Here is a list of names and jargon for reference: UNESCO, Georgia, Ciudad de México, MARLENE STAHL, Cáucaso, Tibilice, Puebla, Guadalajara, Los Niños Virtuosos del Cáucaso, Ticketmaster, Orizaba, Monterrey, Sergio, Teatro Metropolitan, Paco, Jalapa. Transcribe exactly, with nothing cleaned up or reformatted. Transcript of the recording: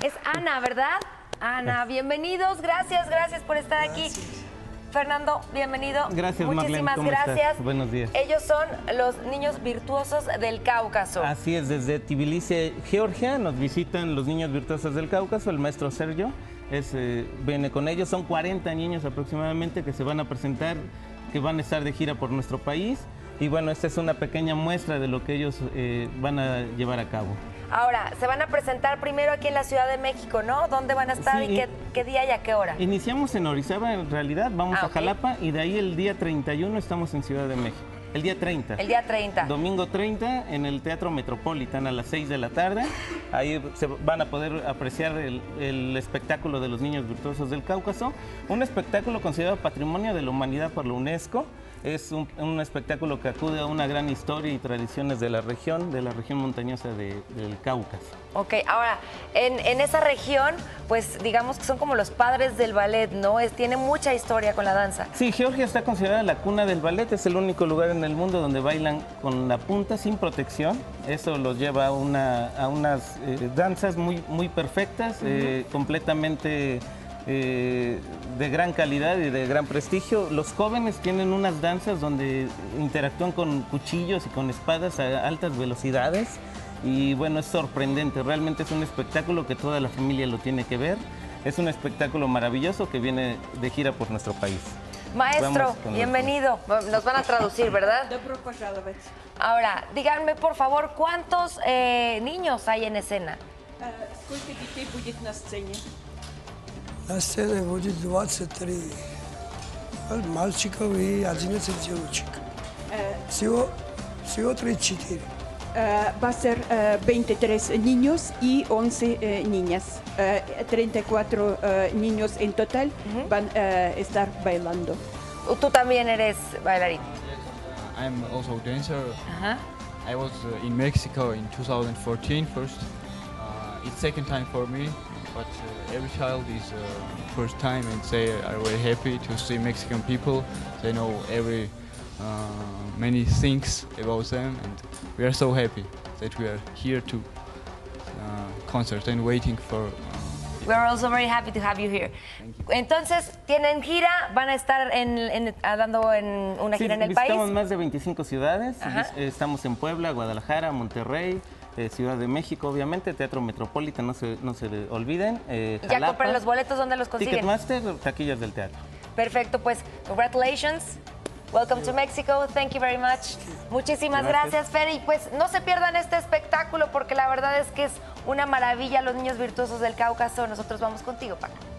sí. Es Ana, ¿verdad? Ana, bienvenidos, gracias, gracias por estar gracias. aquí. Fernando, bienvenido. Gracias, muchísimas Marlene, gracias. Estás? Buenos días. Ellos son los Niños Virtuosos del Cáucaso. Así es, desde Tibilice, Georgia, nos visitan los Niños Virtuosos del Cáucaso, el maestro Sergio es, eh, viene con ellos, son cuarenta niños aproximadamente que se van a presentar, que van a estar de gira por nuestro país. Y bueno, esta es una pequeña muestra de lo que ellos eh, van a llevar a cabo. Ahora, se van a presentar primero aquí en la Ciudad de México, ¿no? ¿Dónde van a estar sí, y qué, qué día y a qué hora? Iniciamos en Orizaba, en realidad, vamos ah, a okay. Jalapa y de ahí el día treinta y uno estamos en Ciudad de México. El día treinta. El día treinta. Domingo treinta en el Teatro Metropolitan a las seis de la tarde. Ahí se van a poder apreciar el, el espectáculo de los Niños Virtuosos del Cáucaso. Un espectáculo considerado Patrimonio de la Humanidad por la UNESCO. Es un, un espectáculo que acude a una gran historia y tradiciones de la región, de la región montañosa de, del Cáucaso. Ok, ahora, en, en esa región, pues digamos que son como los padres del ballet, ¿no? Es, tiene mucha historia con la danza. Sí, Georgia está considerada la cuna del ballet, es el único lugar en el mundo donde bailan con la punta sin protección. Eso los lleva a, una, a unas eh, danzas muy, muy perfectas, uh-huh. eh, completamente eh, de gran calidad y de gran prestigio. Los jóvenes tienen unas danzas donde interactúan con cuchillos y con espadas a altas velocidades. Y bueno, es sorprendente, realmente es un espectáculo que toda la familia lo tiene que ver. Es un espectáculo maravilloso que viene de gira por nuestro país. Maestro, bienvenido. El... Nos van a traducir, ¿verdad? Ahora, díganme por favor, ¿cuántos eh, niños hay en escena? Uh, va a ser uh, veintitrés niños y once uh, niñas. Uh, treinta y cuatro uh, niños en total uh-huh. van a uh, estar bailando. ¿Tú también eres bailarín? Uh, I'm also a dancer. Uh-huh. I was uh, in Mexico in twenty fourteen first. Uh, it's second time for me, but uh, every child is uh, first time and they are very happy to see Mexican people. They know every Uh, many things about them, and we are so happy that we are here to uh, concert and waiting for. Uh, we are also very happy to have you here. Thank you. Entonces, tienen gira, van a estar en, en, dando en una gira sí, en el país. Estamos en más de veinticinco ciudades. Ajá. Estamos en Puebla, Guadalajara, Monterrey. Eh, Ciudad de México, obviamente, Teatro Metropolitan, no se, no se olviden. Eh, Jalapa, ya compran los boletos, ¿dónde los consiguen? Ticketmaster, taquillas del teatro. Perfecto, pues, congratulations. Welcome to Mexico, thank you very much. Muchísimas gracias, gracias Fer, y pues no se pierdan este espectáculo porque la verdad es que es una maravilla, los Niños Virtuosos del Cáucaso. Nosotros vamos contigo, Paco.